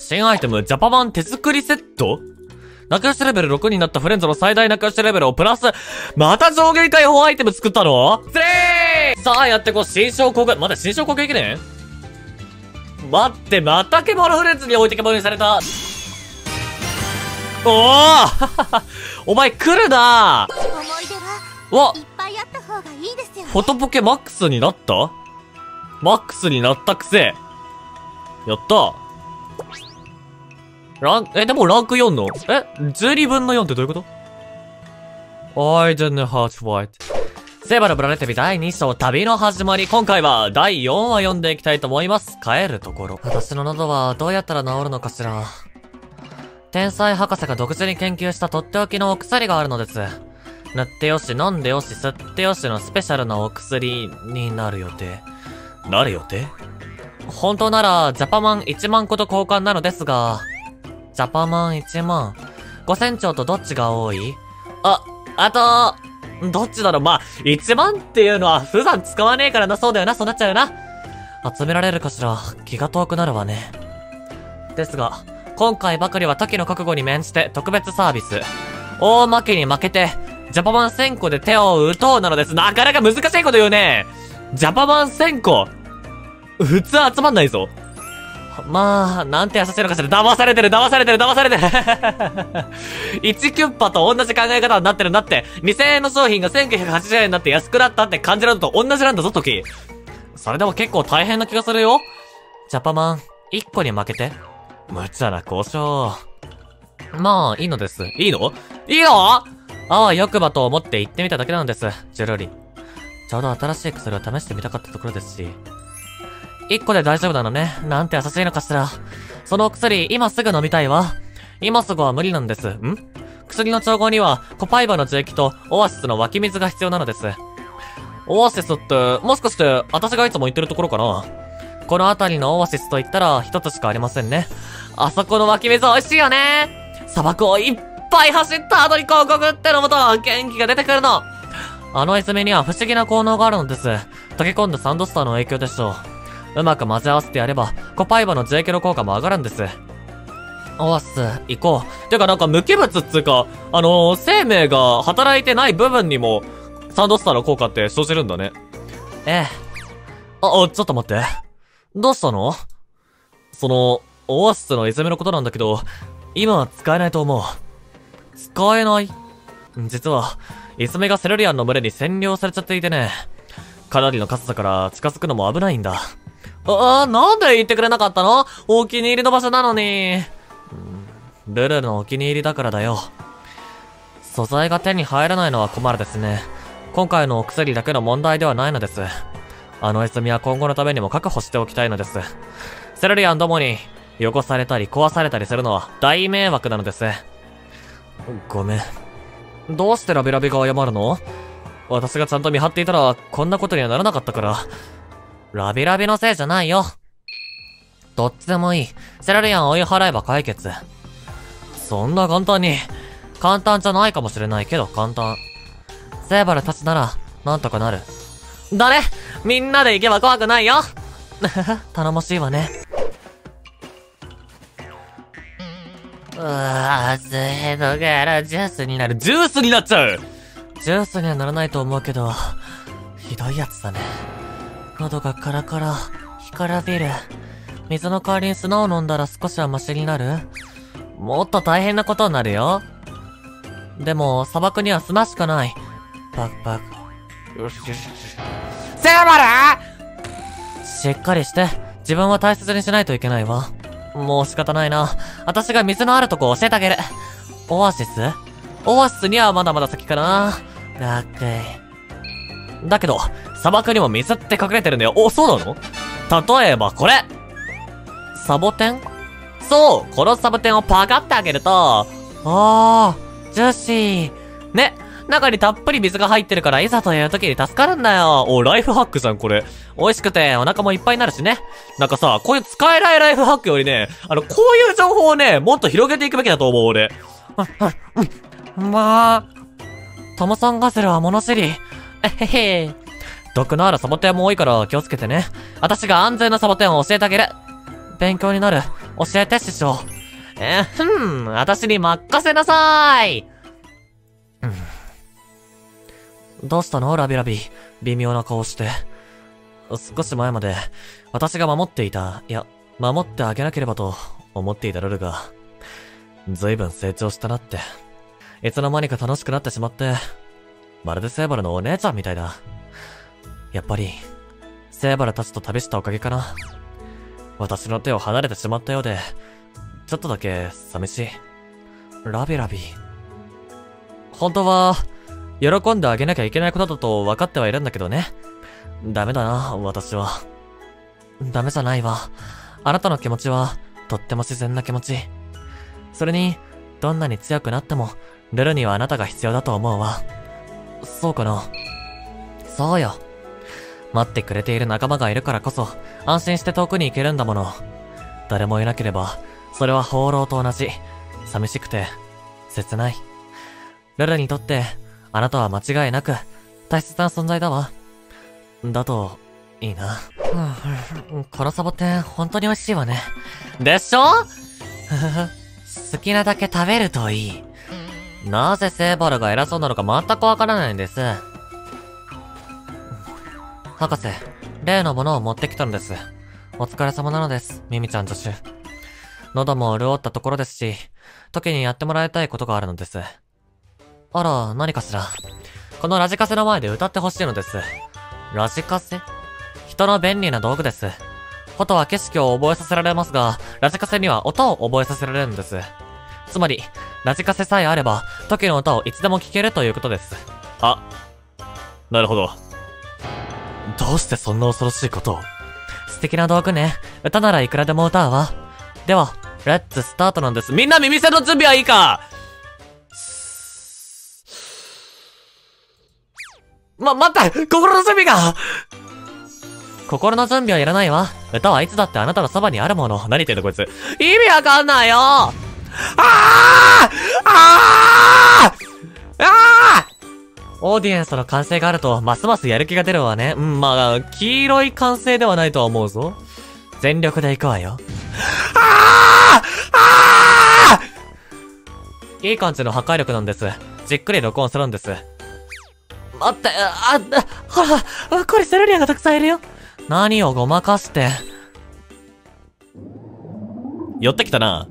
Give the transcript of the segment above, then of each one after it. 新アイテム、ジャパ版手作りセット？仲良しレベル6になったフレンズの最大仲良しレベルをプラス、また上限解放アイテム作ったの？スレー！さあやってこう、新昇降下、まだ新昇降下駅伝？待って、また獣フレンズに置いてけぼりにされた。おーお前来るなぁ。思い出はいっぱいあった方がいいですよ、ね。フォトポケマックスになった？マックスになったくせ。やった。でもランク4の12分の4ってどういうこと？ I don't know how to fight. 聖魔のぶられ旅第2章、旅の始まり。今回は第4話読んでいきたいと思います。帰るところ。私の喉はどうやったら治るのかしら。天才博士が独自に研究したとっておきのお薬があるのです。塗ってよし、飲んでよし、吸ってよしのスペシャルなお薬になる予定。なる予定？本当なら、ジャパマン1万個と交換なのですが、ジャパマン1万。5000兆とどっちが多い？あと、どっちだろう。まあ、1万っていうのは普段使わねえからな。そうだよな。そうなっちゃうよな。集められるかしら。気が遠くなるわね。ですが、今回ばかりはトキの覚悟に免じて特別サービス。大負けに負けて、ジャパマン1000個で手を打とうなのです。なかなか難しいこと言うね。ジャパマン1000個。普通集まんないぞ。まあ、なんて優しいのかしら。騙されてる。1キュッパと同じ考え方になってるんだって。2000円の商品が1980円になって安くなったって感じるのと同じなんだぞ、トキ。それでも結構大変な気がするよ。ジャパマン、1個に負けて。無茶な交渉。まあ、いいのです。いいの？あわよくばと思って行ってみただけなんです。ジュルリ。ちょうど新しい薬を試してみたかったところですし。1個で大丈夫なのね。なんて優しいのかしら。そのお薬、今すぐ飲みたいわ。今すぐは無理なんです。薬の調合には、コパイバの樹液とオアシスの湧き水が必要なのです。オアシスって、もしかして、私がいつも言ってるところかな？この辺りのオアシスと言ったら、一つしかありませんね。あそこの湧き水美味しいよね。砂漠をいっぱい走った後に広告ってのもと、元気が出てくるの。あの泉には不思議な効能があるのです。溶け込んだサンドスターの影響でしょう。うまく混ぜ合わせてやれば、コパイバの樹液の効果も上がるんです。オアシス、行こう。てかなんか無機物っつうか、生命が働いてない部分にも、サンドスターの効果って生じるんだね。ええ。ちょっと待って。どうしたの？その、オアシスの泉のことなんだけど、今は使えないと思う。使えない？実は、泉がセルリアンの群れに占領されちゃっていてね。かなりの数だから近づくのも危ないんだ。なんで言ってくれなかったの？お気に入りの場所なのに。ルルのお気に入りだからだよ。素材が手に入らないのは困るですね。今回のお薬だけの問題ではないのです。あの泉は今後のためにも確保しておきたいのです。セルリアンどもに汚されたり壊されたりするのは大迷惑なのです。ごめん。どうしてラビラビが謝るの？私がちゃんと見張っていたらこんなことにはならなかったから。ラビラビのせいじゃないよ。どっちでもいい。セラリアンを追い払えば解決。そんな簡単に。簡単じゃないかもしれないけど簡単。セーバルたちなら、なんとかなる。だね！みんなで行けば怖くないよ。頼もしいわね。うわぁ、スヘドからジュースになる。ジュースになっちゃう！ジュースにはならないと思うけど、ひどいやつだね。喉がカラカラ、干からびる。水の代わりに砂を飲んだら少しはマシになる？もっと大変なことになるよ。でも、砂漠には砂しかない。パク。よしよし。セバラ！しっかりして、自分は大切にしないといけないわ。もう仕方ないな。私が水のあるとこ教えてあげる。オアシスにはまだまだ先かな。楽。だけど、砂漠にも水って隠れてるんだよ。そうなの？例えばこれ。サボテン？そう、このサボテンをパカって開けると、ジューシー。ね、中にたっぷり水が入ってるからいざという時に助かるんだよ。ライフハックじゃん、これ。美味しくてお腹もいっぱいになるしね。なんかさ、こういう使えないライフハックよりね、こういう情報をね、もっと広げていくべきだと思う、俺。トモソンガゼルは物知り。毒のあるサボテンも多いから気をつけてね。私が安全なサボテンを教えてあげる。勉強になる。教えて師匠。私に任せなさーい。どうしたのラビラビ。微妙な顔して。少し前まで、私が守っていた、いや、守ってあげなければと思っていたルルが、随分成長したなって。いつの間にか楽しくなってしまって、まるでセーバルのお姉ちゃんみたいだ。やっぱり、セーバルたちと旅したおかげかな。私の手を離れてしまったようで、ちょっとだけ寂しい。ラビラビ。本当は、喜んであげなきゃいけないことだと分かってはいるんだけどね。ダメだな、私は。ダメじゃないわ。あなたの気持ちは、とっても自然な気持ち。それに、どんなに強くなっても、ルルにはあなたが必要だと思うわ。そうかな。そうよ。待ってくれている仲間がいるからこそ、安心して遠くに行けるんだもの。誰もいなければ、それは放浪と同じ。寂しくて、切ない。ルルにとって、あなたは間違いなく、大切な存在だわ。だと、いいな。このサボテン、本当に美味しいわね。でしょ好きなだけ食べるといい。なぜセーバルが偉そうなのか全くわからないんです。博士、例のものを持ってきたのです。お疲れ様なのです、ミミちゃん助手。喉も潤ったところですし、トキにやってもらいたいことがあるのです。あら、何かしら。このラジカセの前で歌ってほしいのです。ラジカセ？人の便利な道具です。琴は景色を覚えさせられますが、ラジカセには音を覚えさせられるんです。つまり、ラジカセさえあれば、トキの歌をいつでも聴けるということです。あ、なるほど。どうしてそんな恐ろしいことを。素敵な道具ね。歌ならいくらでも歌うわ。では、レッツスタートなんです。みんな耳栓の準備はいいか？待って、心の準備が心の準備はいらないわ。歌はいつだってあなたのそばにあるもの。何言ってんのこいつ。意味わかんないよ。オーディエンスの歓声があると、ますますやる気が出るわね。黄色い歓声ではないとは思うぞ。全力で行くわよ。いい感じの破壊力なんです。じっくり録音するんです。待って、ほら、これセルリアがたくさんいるよ。何をごまかして。寄ってきたな。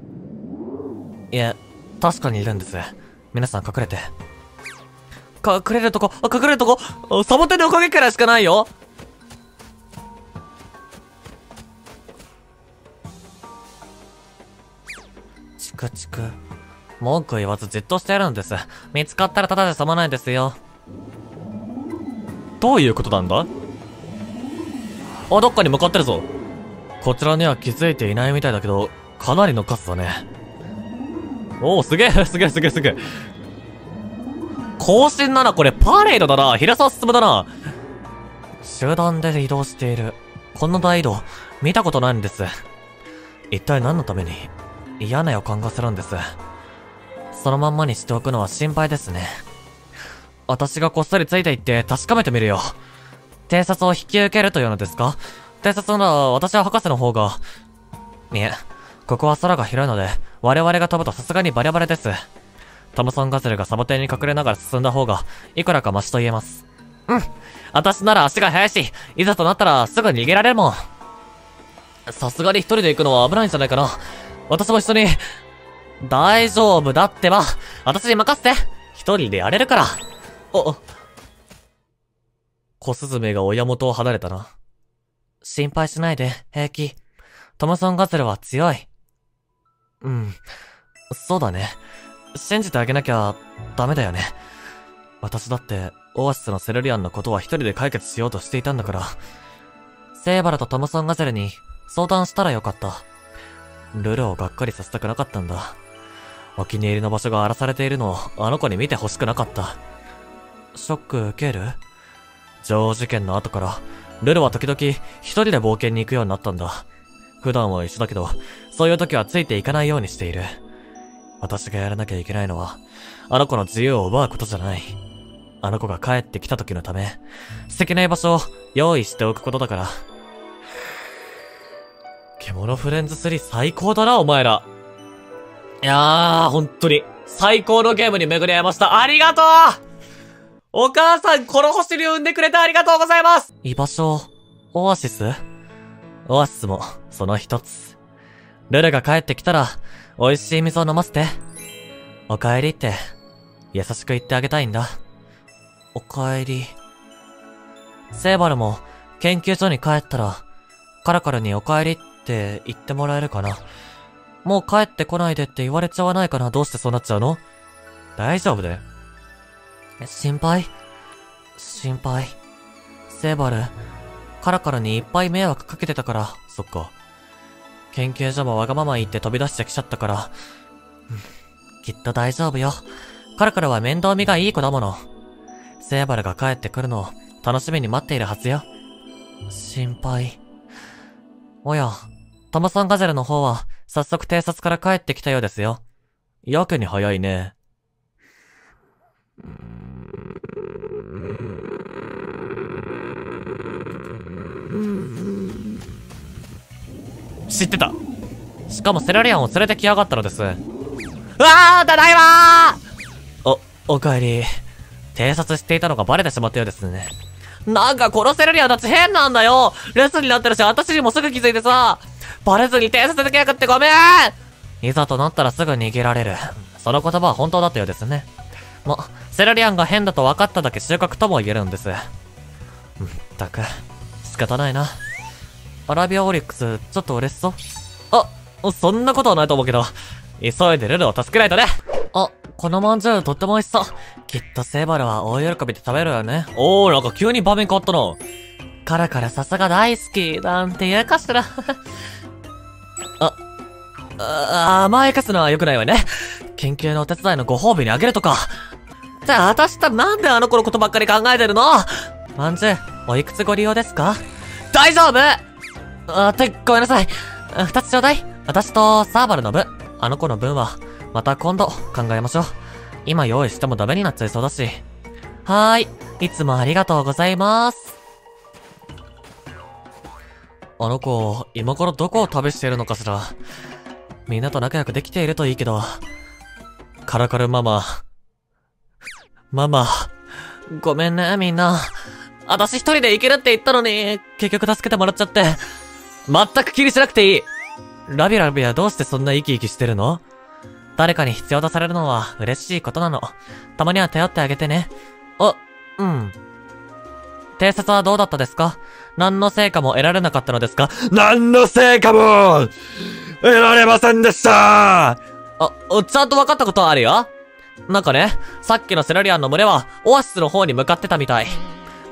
いや、確かにいるんです。皆さん隠れて。隠れるとこ、サボテンのおかげくらいしかないよ。チクチク。文句言わずじっとしてやるんです。見つかったらただで済まないですよ。どういうことなんだ？あ、どっかに向かってるぞ。こちらには気づいていないみたいだけど、かなりの数だね。おお、すげえ。更新だな、これパレードだな。平沢進だな。集団で移動している。こんな大移動、見たことないんです。一体何のために嫌な予感がするんです。そのまんまにしておくのは心配ですね。私がこっそりついていって確かめてみるよ。偵察を引き受けるというのですか？偵察なら私は博士の方が。いえ、ここは空が広いので、我々が飛ぶとさすがにバレバレです。トムソンガゼルがサボテンに隠れながら進んだ方が、いくらかマシと言えます。私なら足が速いし、いざとなったらすぐ逃げられるもん。さすがに一人で行くのは危ないんじゃないかな。私も一緒に。大丈夫だってば。私に任せて。一人でやれるから。小雀が親元を離れたな。心配しないで、平気。トムソンガゼルは強い。そうだね。信じてあげなきゃ、ダメだよね。私だって、オアシスのセルリアンのことは一人で解決しようとしていたんだから。セーバルとトムソンガゼルに相談したらよかった。ルルをがっかりさせたくなかったんだ。お気に入りの場所が荒らされているのをあの子に見てほしくなかった。ショック受ける？女王事件の後から、ルルは時々一人で冒険に行くようになったんだ。普段は一緒だけど、そういう時はついていかないようにしている。私がやらなきゃいけないのは、あの子の自由を奪うことじゃない。あの子が帰ってきた時のため、素敵な居場所を用意しておくことだから。獣フレンズ3最高だな、お前ら。いやー、ほんとに、最高のゲームに巡り合いました。ありがとう！お母さん、この星に産んでくれてありがとうございます！居場所、オアシス？オアシスも、その一つ。ルルが帰ってきたら、美味しい水を飲ませて。お帰りって、優しく言ってあげたいんだ。お帰り。セイバルも、研究所に帰ったら、カラカルにお帰りって言ってもらえるかな。もう帰ってこないでって言われちゃわないかな。どうしてそうなっちゃうの？大丈夫で。心配。セイバル、カラカルにいっぱい迷惑かけてたから。そっか。研究所もわがまま言って飛び出してきちゃったから。きっと大丈夫よ。カラカルは面倒見がいい子だもの。セイバルが帰ってくるのを楽しみに待っているはずよ。心配。おや、トモさんガゼルの方は、早速偵察から帰ってきたようですよ。やけに早いね。知ってた。しかもセラリアンを連れてきやがったのです。うわー、ただいまー！おかえり。偵察していたのがバレてしまったようですね。なんかこのセラリアンたち変なんだよ。レスになってるし、私にもすぐ気づいてさ。バレずに偵察できなくってごめん！いざとなったらすぐ逃げられる。その言葉は本当だったようですね。セラリアンが変だと分かっただけ収穫とも言えるんです。ったく、仕方ないな。アラビアオリックス、ちょっと嬉しそう。あ、そんなことはないと思うけど、急いでルルを助けないとね。あ、このまんじゅうとっても美味しそう。きっとセイバルは大喜びで食べるよね。おー、なんか急に場面変わったな。カラカラ笹が大好き、なんて言うかしら。甘やかすのは良くないわね。研究のお手伝いのご褒美にあげるとか。じゃあ、私ってなんであの子のことばっかり考えてるの？まんじゅう、おいくつご利用ですか？大丈夫！ごめんなさい。二つちょうだい。私とサーバルの分、あの子の分は、また今度考えましょう。今用意してもダメになっちゃいそうだし。はーい。いつもありがとうございます。あの子、今頃どこを旅しているのかしら。みんなと仲良くできているといいけど。カラカルママ。ママ。ごめんね、みんな。私一人で行けるって言ったのに、結局助けてもらっちゃって。全く気にしなくていい。ラビラビはどうしてそんな生き生きしてるの？誰かに必要とされるのは嬉しいことなの。たまには頼ってあげてね。うん。偵察はどうだったですか？何の成果も得られなかったのですか？何の成果も得られませんでした！ちゃんと分かったことはあるよ。なんかね、さっきのセラリアンの群れは、オアシスの方に向かってたみたい。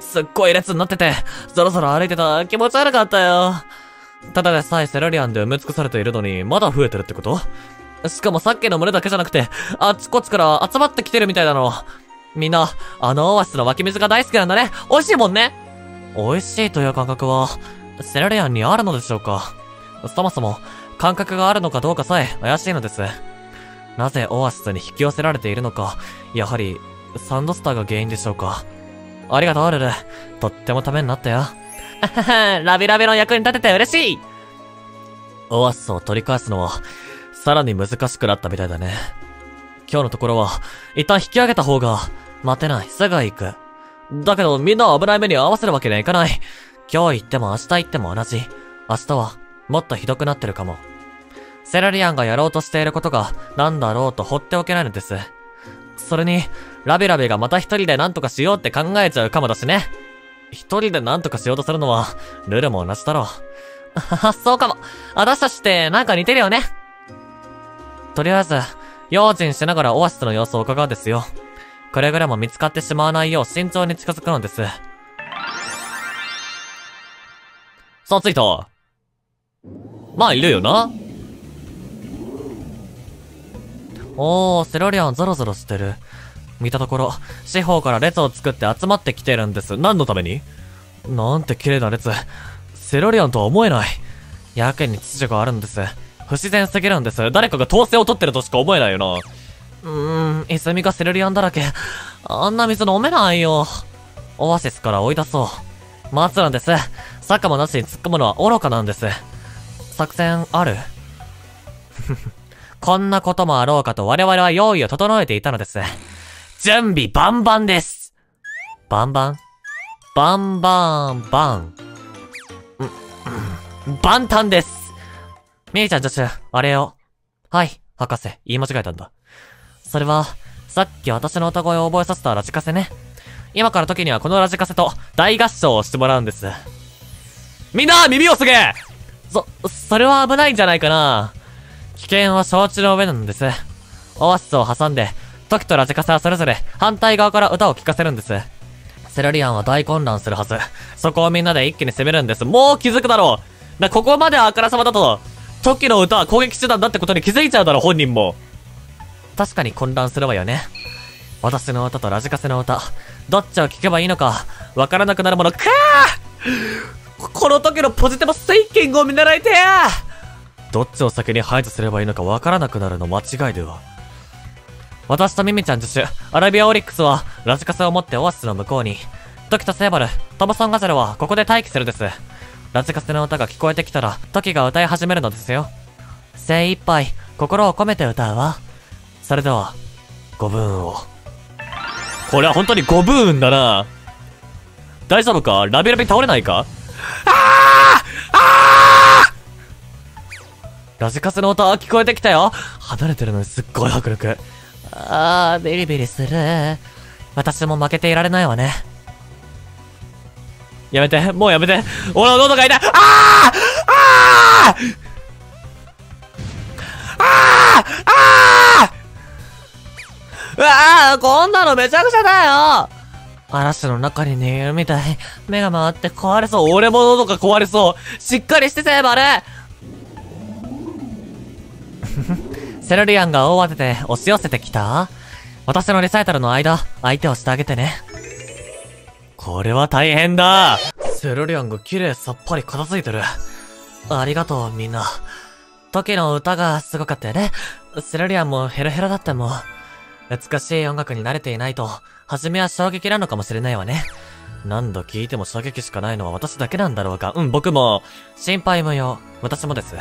すっごい列になってて、そろそろ歩いてたら気持ち悪かったよ。ただでさえセラリアンで埋め尽くされているのに、まだ増えてるってこと？しかもさっきの群れだけじゃなくて、あっちこっちから集まってきてるみたいなの。みんな、あのオアシスの湧き水が大好きなんだね。美味しいもんね。美味しいという感覚は、セラリアンにあるのでしょうか？そもそも、感覚があるのかどうかさえ怪しいのです。なぜオアシスに引き寄せられているのか、やはり、サンドスターが原因でしょうか。ありがとう、ルル。とってもためになったよ。ラビラビの役に立てて嬉しい！オアシスを取り返すのは、さらに難しくなったみたいだね。今日のところは、一旦引き上げた方が、待てない、すぐ行く。だけどみんなは危ない目に合わせるわけにはいかない。今日行っても明日行っても同じ。明日はもっとひどくなってるかも。セラリアンがやろうとしていることが何だろうと放っておけないのです。それに、ラビラビがまた一人で何とかしようって考えちゃうかもだしね。一人で何とかしようとするのは、ルルも同じだろう。そうかも。私たちってなんか似てるよね。とりあえず、用心しながらオアシスの様子を伺うんですよ。くれぐれも見つかってしまわないよう慎重に近づくのです。さあ、着いた。まあ、いるよな。おー、セラリアンザラザラしてる。見たところ、四方から列を作って集まってきてるんです。何のために？なんて綺麗な列。セラリアンとは思えない。やけに秩序があるんです。不自然すぎるんです。誰かが統制を取ってるとしか思えないよな。泉がセラリアンだらけ。あんな水飲めないよ。オアシスから追い出そう。待つなんです。坂もなしに突っ込むのは愚かなんです。作戦あるこんなこともあろうかと我々は用意を整えていたのです。準備バンバンです。バンバンバンバンバン。万端です。みーちゃん助手、あれを。はい、博士、言い間違えたんだ。それは、さっき私の歌声を覚えさせたラジカセね。今から時にはこのラジカセと大合唱をしてもらうんです。みんな耳をすげえ！それは危ないんじゃないかな。危険は承知の上なんです。オアシスを挟んで、トキとラジカセはそれぞれ反対側から歌を聴かせるんです。セルリアンは大混乱するはず。そこをみんなで一気に攻めるんです。もう気づくだろう。ここまであからさまだと、トキの歌は攻撃手段だってことに気づいちゃうだろ、本人も。確かに混乱するわよね。私の歌とラジカセの歌、どっちを聴けばいいのか、わからなくなるもの、くー！この時のポジティブスイッキングを見習いてー！どっちを先に排除すればいいのかわからなくなるの間違いでは。私とミミちゃん助手、アラビアオリックスは、ラジカセを持ってオアシスの向こうに、トキとセーバル、トムソンガゼルはここで待機するです。ラジカセの歌が聞こえてきたら、トキが歌い始めるのですよ。精一杯、心を込めて歌うわ。それでは、ご武運を。これは本当にご武運だな。大丈夫か？ラビラビ倒れないか？あー！あー！ラジカセの音聞こえてきたよ。離れてるのにすっごい迫力。あー、ビリビリする。私も負けていられないわね。やめて、もうやめて。俺の喉が痛い。あー！あー！あー！あー！うわあ、こんなのめちゃくちゃだよ。嵐の中に逃げるみたい。目が回って壊れそう。俺も喉が壊れそう。しっかりしてセーバル。セルリアンが大慌てで押し寄せてきた。私のリサイタルの間、相手をしてあげてね。これは大変だ。セルリアンが綺麗さっぱり片付いてる。ありがとう、みんな。トキの歌がすごかったよね。セルリアンもヘロヘロだったもん。美しい音楽に慣れていないと、初めは衝撃なのかもしれないわね。何度聴いても衝撃しかないのは私だけなんだろうか。うん、僕も、心配無用。私もです。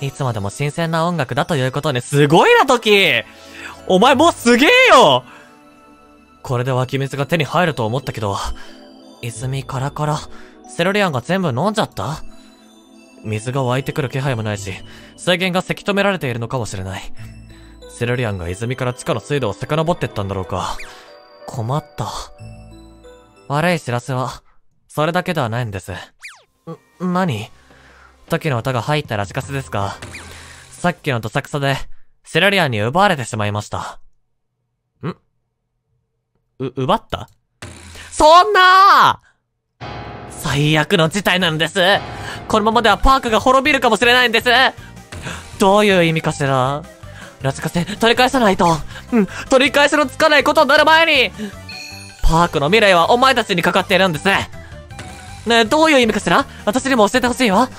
いつまでも新鮮な音楽だということね。すごいな、トキ！お前もうすげえよ！これで湧き水が手に入ると思ったけど、泉カラカラ、セルリアンが全部飲んじゃった？水が湧いてくる気配もないし、水源がせき止められているのかもしれない。セルリアンが泉から地下の水道を遡ってったんだろうか。困った。悪い知らせは、それだけではないんです。何？トキの歌が入ったラジカセですか。さっきのどさくさで、セルリアンに奪われてしまいました。奪った？そんなー！最悪の事態なんです。このままではパークが滅びるかもしれないんです。どういう意味かしら。ラジカセ、取り返さないと。取り返しのつかないことになる前に、パークの未来はお前たちにかかっているんですね。ねえ、どういう意味かしら？私にも教えてほしいわ。